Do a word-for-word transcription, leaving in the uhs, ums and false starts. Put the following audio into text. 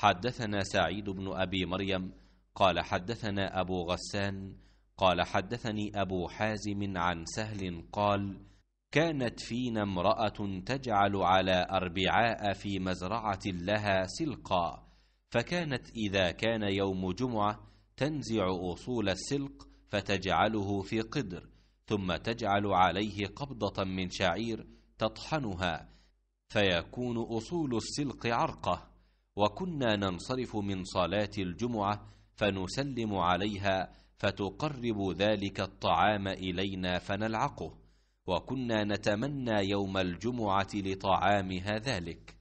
حدثنا سعيد بن أبي مريم قال حدثنا أبو غسان قال حدثني أبو حازم عن سهل قال كانت فينا امرأة تجعل على أربعاء في مزرعة لها سلقا، فكانت إذا كان يوم جمعة تنزع أصول السلق فتجعله في قدر، ثم تجعل عليه قبضة من شعير تطحنها فيكون أصول السلق عرقة. وكنا ننصرف من صلاة الجمعة فنسلم عليها فتقرب ذلك الطعام إلينا فنلعقه، وكنا نتمنى يوم الجمعة لطعامها ذلك.